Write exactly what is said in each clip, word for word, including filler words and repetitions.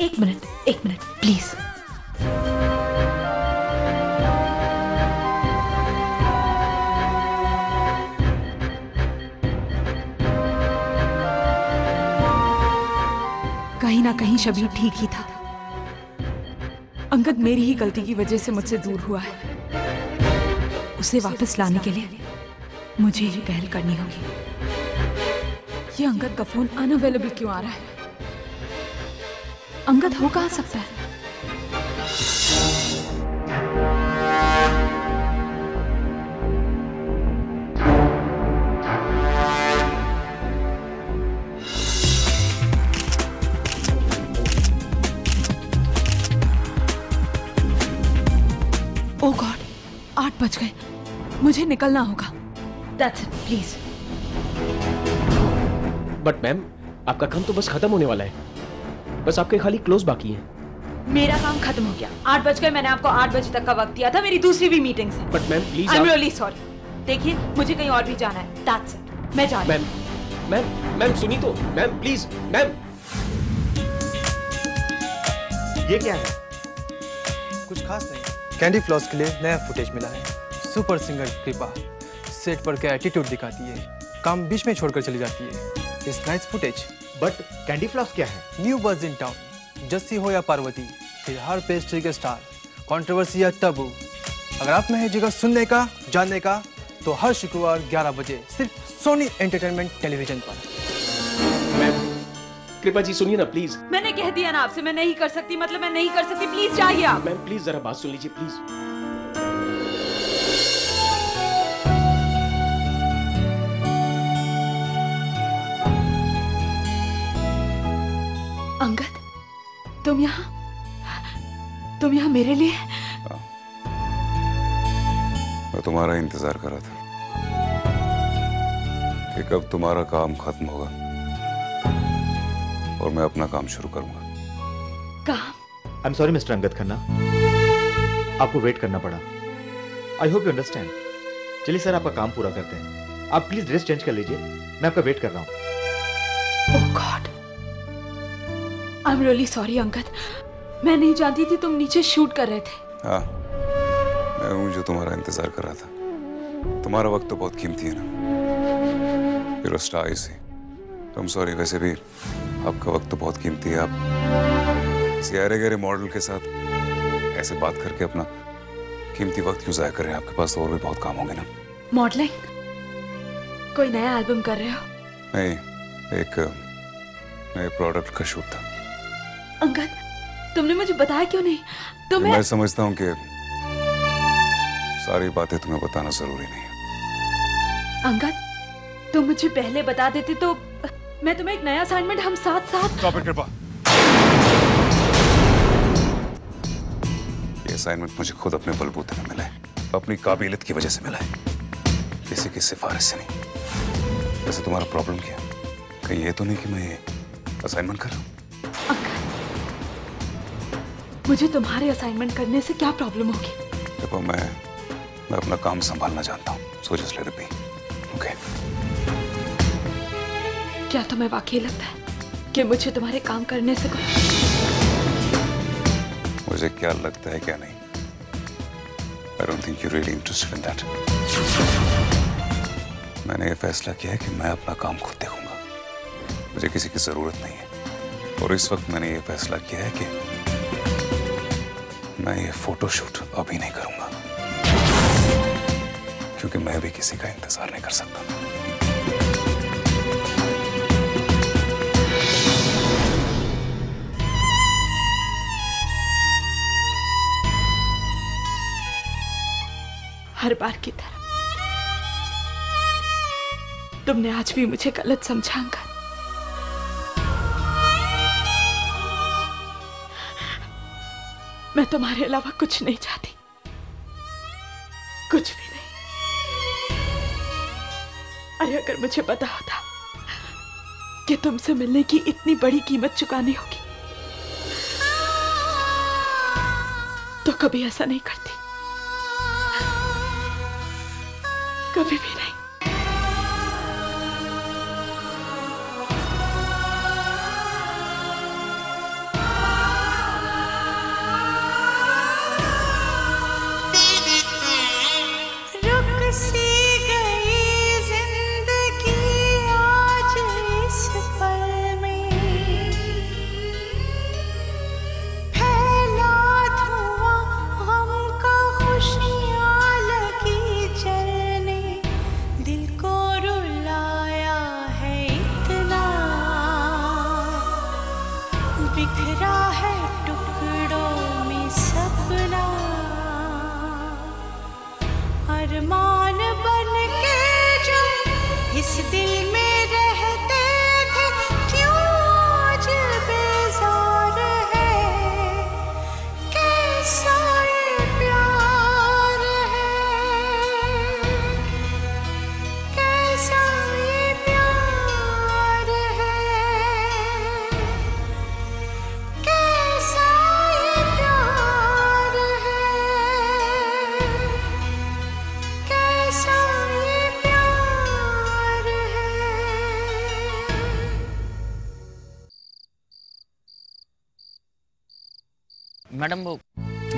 एक मिनट, एक minute please. कहीं ना कहीं शबीर ठीक ही था। अंगद मेरी ही गलती की वजह से मुझसे दूर हुआ है। उसे वापस लाने के लिए मुझे ही पहल करनी होगी। ये अंगद का फोन अनअवेलेबल क्यों आ रहा है? अंगद हो कहाँ सकता है? ओ गॉड, आठ बज गए। मुझे निकलना होगा। That's it, please. But ma'am, आपका काम तो बस खत्म होने वाला है। बस आपके खाली क्लोज बाकी हैं। मेरा काम खत्म हो गया। आठ बज गए। मैंने आपको आठ बजे तक का वक्त दिया था। मेरी दूसरी भी मीटिंग है। But ma'am please. I am really sorry. देखिए मुझे कहीं और भी जाना है। That's it. मैं जा रही हूं। मैम मैम मैम सुनी तो। Ma'am please. मैम ये क्या है? कुछ खास नहीं। कैंडी फ्लॉस के लिए नया फुटेज मिला है। सुपर सिंगर कृपा सेट पर क्या एटीट्यूड दिखाती है, काम बीच में छोड़कर चली जाती है। इस nice footage. But candy floss क्या है? न्यू बज इन टाउन। जस्सी हो या पार्वती, फिर हर पेस्ट्री के स्टार, कंट्रोवर्सी या टबू। अगर आप में है जिगर सुनने का, जानने का, तो हर शुक्रवार ग्यारह बजे सिर्फ सोनी एंटरटेनमेंट टेलीविजन पर। मैम कृपा जी सुनिए ना प्लीज। मैंने कह दिया ना आपसे, मैं नहीं कर सकती। मतलब मैं नहीं कर सकती। प्लीज जाइए आप। मैम प्लीज जरा बात सुन लीजिए प्लीज। अंगद, तुम यहाँ तुम यहाँ मेरे लिए? आ, मैं तुम्हारा इंतजार कर रहा था कि कब तुम्हारा काम खत्म होगा और मैं अपना काम शुरू करूंगा। काम? I am sorry mister Angad Khanna, आपको वेट करना पड़ा। I hope you understand. चलिए सर, आपका काम पूरा करते हैं। आप प्लीज ड्रेस चेंज कर लीजिए, मैं आपका वेट कर रहा हूँ। Oh God, I am really sorry Angad. मैं नहीं जानती थी तुम नीचे शूट कर रहे थे। हाँ, मैं हूँ जो तुम्हारा इंतजार कर रहा था। तुम्हारा वक्त तो बहुत कीमती है ना। यूर स्टार इसी। आई एम सॉरी, वैसे भी आपका वक्त तो बहुत कीमती है। आप इसी अरे गहरे मॉडल के साथ ऐसे बात करके अपना कीमती वक्त क्यों ज़ाया कर रहे हैं? आपके पास तो और भी बहुत काम होंगे ना। मॉडलिंग? कोई नया एल्बम कर रहे हो? नहीं, एक नए प्रोडक्ट का शूट था। अंगद, तुमने मुझे बताया क्यों नहीं? तुम्हें... मैं समझता हूँ कि सारी बातें तुम्हें बताना जरूरी नहीं है। अंगद, तुम मुझे पहले बता देते तो मैं तुम्हें एक नया असाइनमेंट हम साथ साथ। स्टॉप इट कृपा। ये असाइनमेंट मुझे खुद अपने बलबूते पर मिला है, अपनी काबिलियत की वजह से मिला है, किसी की सिफारिश से नहीं। वैसे तुम्हारा प्रॉब्लम क्या है? कहीं ये तो नहीं कि मैं असाइनमेंट कर रहा हूँ? मुझे तुम्हारे असाइनमेंट करने से क्या प्रॉब्लम होगी? देखो मैं मैं अपना काम संभालना जानता हूँ। So just let it be, okay? क्या तुम्हें वाकई लगता है कि मुझे तुम्हारे काम करने से कोई... मुझे क्या लगता है क्या नहीं? I don't think you're really interested in that. मैंने ये फैसला किया है कि मैं अपना काम खुद देखूंगा। मुझे किसी की जरूरत नहीं है। और इस वक्त मैंने ये फैसला किया है कि मैं ये फोटोशूट अभी नहीं करूंगा, क्योंकि मैं भी किसी का इंतजार नहीं कर सकता। हर बार की तरह तुमने आज भी मुझे गलत समझा। मैं तुम्हारे अलावा कुछ नहीं चाहती, कुछ भी नहीं। अरे अगर मुझे पता होता कि तुमसे मिलने की इतनी बड़ी कीमत चुकानी होगी तो कभी ऐसा नहीं करती, कभी भी नहीं। मैडम वो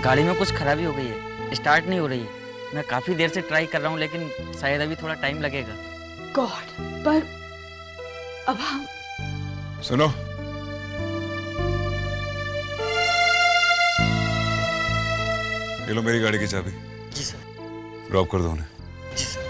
गाड़ी में कुछ खराबी हो गई है, स्टार्ट नहीं हो रही है। मैं काफी देर से ट्राई कर रहा हूँ लेकिन शायद अभी थोड़ा टाइम लगेगा। गॉड, पर अब हम सुनो, ये लो मेरी गाड़ी की चाबी। जी सर। ड्रॉप कर दो उन्हें। जी सर।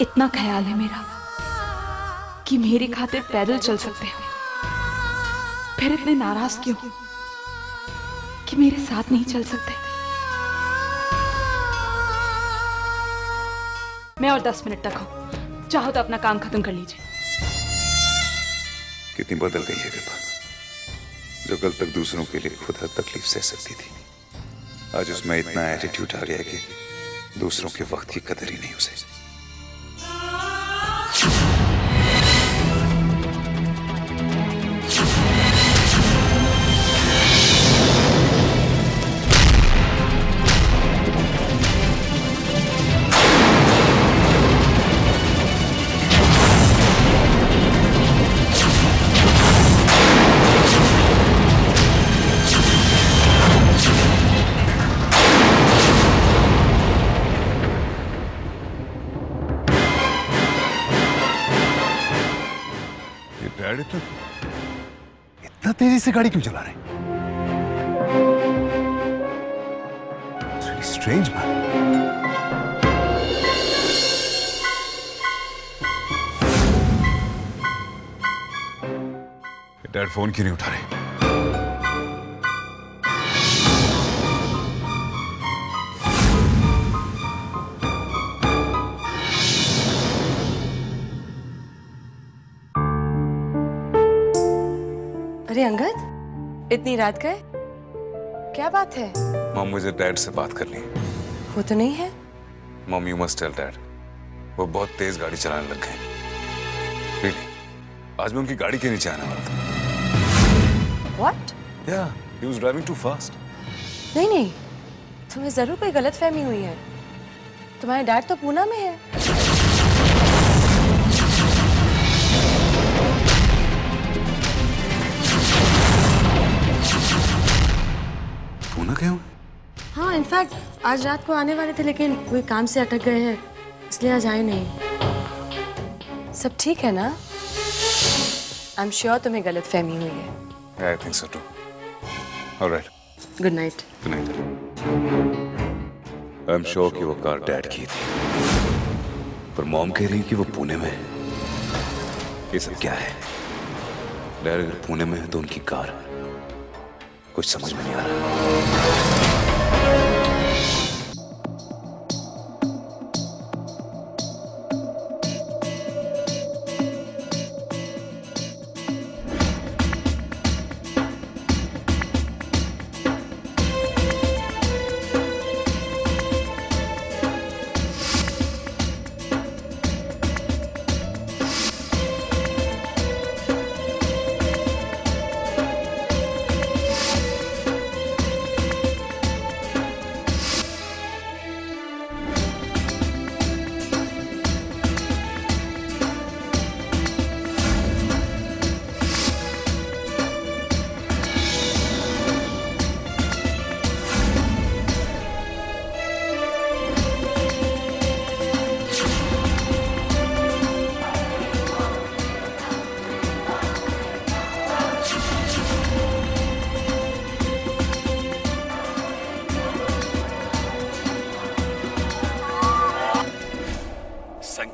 इतना ख्याल है मेरा कि मेरी खातिर पैदल चल सकते हो, फिर इतने नाराज क्यों कि मेरे साथ नहीं चल सकते। मैं और दस मिनट तक हूं, चाहो तो अपना काम खत्म कर लीजिए। कितनी बदल गई है कृपा, जो कल तक दूसरों के लिए खुद हर तकलीफ सह सकती थी, आज उसमें इतना एटीट्यूड आ गया है कि दूसरों के वक्त की कदर ही नहीं उसे। इतना तेजी से गाड़ी क्यों चला रहे? Strange man. डैड फोन क्यों नहीं उठा रहे? अंगद, इतनी रात गए, क्या बात है? मॉम, मुझे डैड से बात करनी है। वो तो नहीं है। Mom, you must tell dad, वो बहुत तेज गाड़ी चलाने लग गए। रियली, आज मैं उनकी गाड़ी के नीचे आने वाला था। What? Yeah, he was driving too fast. नहीं नहीं, तुम्हें जरूर कोई गलतफहमी हुई है। तुम्हारे डैड तो पुणे में है। हाँ, इनफैक्ट आज रात को आने वाले थे लेकिन कोई काम से अटक गए हैं, इसलिए आज आए नहीं। सब ठीक है ना? आई एम श्योर तुम्हें गलतफहमी हुई है। I think so too. Alright, good night. Good night. I am sure कि वो कार डैड की थी, पर मॉम कह रही है कि वो पुणे में है। ये सब क्या है? डैड अगर पुणे में है तो उनकी कार, कुछ समझ में नहीं आ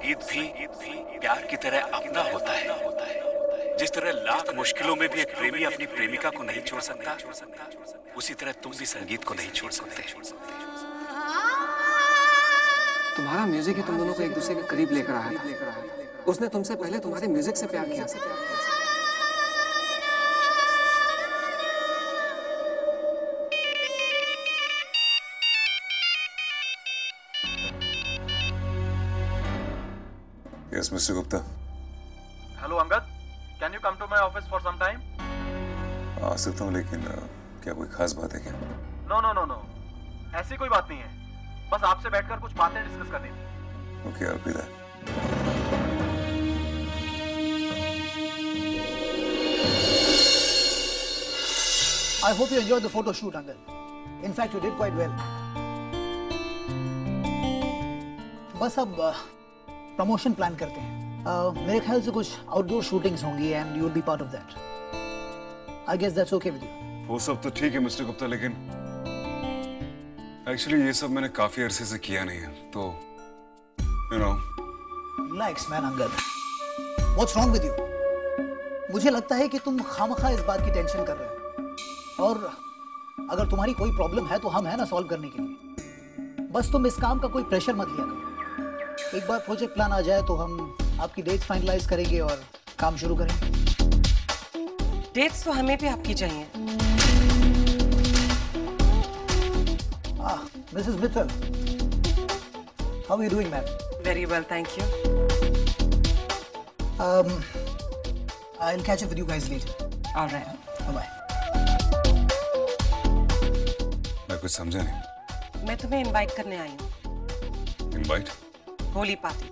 संगीत भी प्यार की तरह अपना होता है। जिस तरह लाख मुश्किलों में भी एक प्रेमी अपनी प्रेमिका को नहीं छोड़ सकता, उसी तरह तुम भी संगीत को नहीं छोड़ सकते। तुम्हारा म्यूजिक ही तुम दोनों को एक दूसरे के करीब लेकर आया है। उसने तुमसे पहले तुम्हारे म्यूजिक से प्यार किया। Yes, Mister Gupta. Hello, Angad. Can you come to my office for some time? आ सकता हूँ, लेकिन क्या कोई खास बात है क्या? No, no, no, no. ऐसी कोई बात नहीं है। बस आपसे बैठकर कुछ बातें डिस्कस करनी थी। Okay, I'll be there. I hope you enjoyed the photo shoot, Angad. In fact, you did quite well. बस अब प्रमोशन प्लान करते हैं। मेरे ख्याल से कुछ आउटडोर शूटिंग्स होंगी and you will be part of that. I guess that's okay with you. वो सब तो ठीक है मिस्टर गुप्ता, लेकिन actually ये सब मैंने काफी अरसे से किया नहीं है, तो you know. Relax, man, Angad. What's wrong with you? मुझे लगता है कि तुम खामखा इस बात की टेंशन कर रहे हो। और अगर तुम्हारी कोई प्रॉब्लम है तो हम हैं ना सॉल्व करने के लिए। बस तुम इस काम का कोई प्रेशर मत लिया करो। एक बार प्रोजेक्ट प्लान आ जाए तो हम आपकी डेट्स फाइनलाइज करेंगे और काम शुरू करेंगे। डेट्स तो हमें भी आपकी चाहिए। Ah, Mrs Mittal, how are you doing ma'am? Very well, thank you. Um, I'll catch up with you guys later. All right. Bye-bye. कुछ समझा नहीं। मैं तुम्हें इनवाइट करने आई हूँ। Invite? Holi party.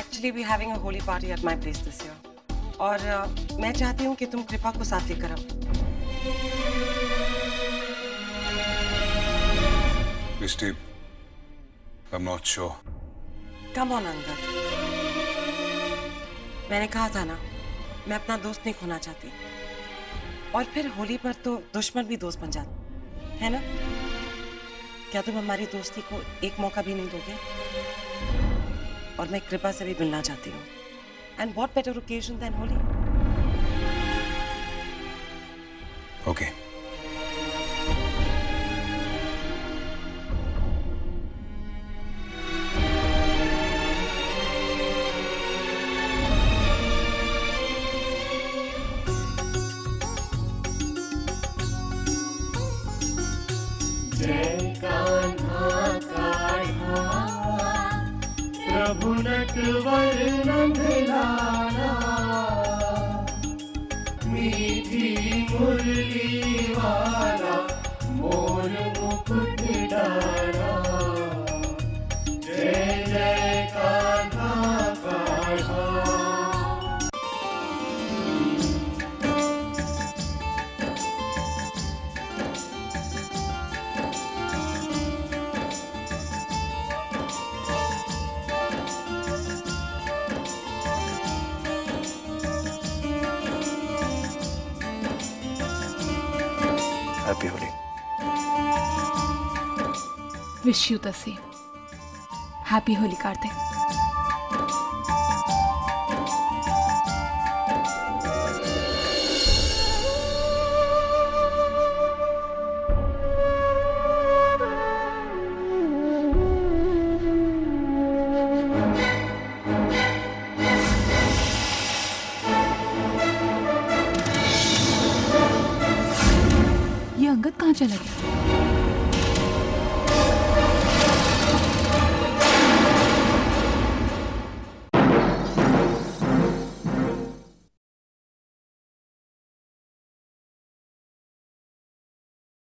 Actually we having a holy party at my place this year. और uh, मैं चाहती हूँ कि तुम कृपा को साथ लेकर आओ। मिस्टी, I'm not sure. Come on Angad. मैंने कहा था ना, मैं अपना दोस्त नहीं खोना चाहती। और फिर होली पर तो दुश्मन भी दोस्त बन जाते है ना? क्या तुम हमारी दोस्ती को एक मौका भी नहीं दोगे? और मैं कृपा से भी मिलना चाहती हूँ। And what better occasion than Holi? Okay. Wish you the same. Happy Holi, Karthik. ये अंगद कहाँ चला गया?